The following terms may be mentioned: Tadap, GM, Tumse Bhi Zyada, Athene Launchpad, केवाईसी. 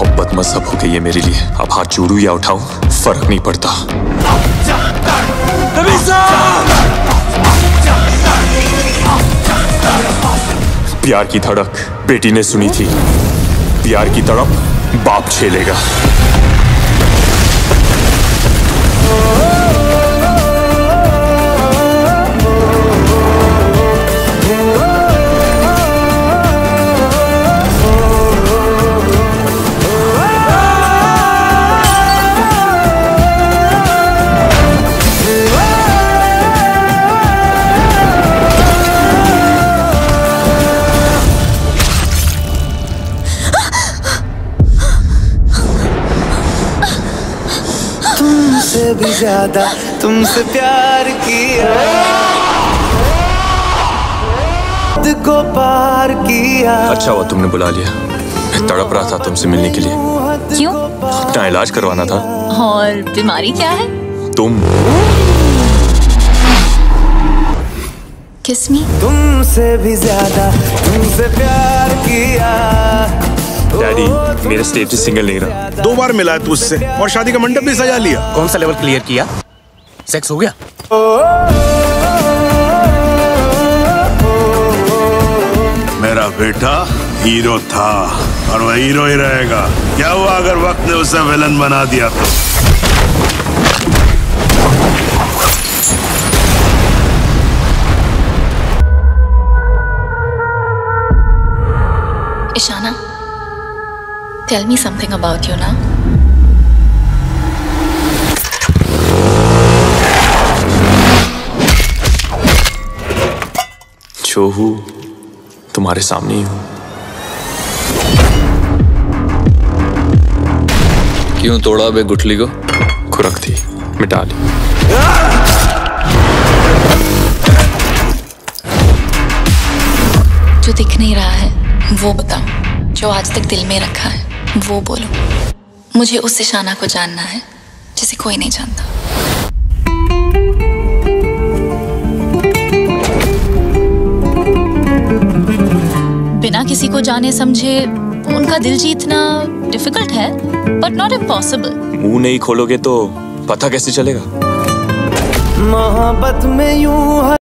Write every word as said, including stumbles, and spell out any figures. मोहब्बत मजहब हो गई है मेरे लिए। अब हाथ जोड़ू या उठाऊ फर्क नहीं पड़ता। प्यार की धड़क बेटी ने सुनी थी, प्यार की तड़प बाप झेलेगा। तुमसे भी ज्यादा तुमसे प्यार किया, दिल को पार किया। अच्छा हुआ तुमने बुला लिया, मैं तड़प रहा था तुमसे मिलने के लिए। क्यों? अपना इलाज करवाना था। और बीमारी क्या है? तुम किसमी? तुमसे भी ज्यादा तुमसे प्यार किया। डैडी मेरा स्टेज सिंगल नहीं रहा, दो बार मिला है तू उससे और शादी का मंडप भी सजा लिया। कौन सा लेवल क्लियर किया? सेक्स हो गया? मेरा बेटा हीरो था और वह हीरो ही रहेगा। क्या हुआ अगर वक्त ने उसे विलन बना दिया तो? Ishana, Tell me something about you now. जो हूँ तुम्हारे सामने ही हूँ। क्यों तोड़ा बे गुठली को? खुरक थी, मिटा ली। जो दिख नहीं रहा है वो बताओ, जो आज तक दिल में रखा है वो बोलो। मुझे उस इशाना को जानना है जिसे कोई नहीं जानता। बिना किसी को जाने समझे उनका दिल जीतना डिफिकल्ट है, बट नॉट इम्पॉसिबल। मुंह नहीं खोलोगे तो पता कैसे चलेगा? मोहब्बत में यूं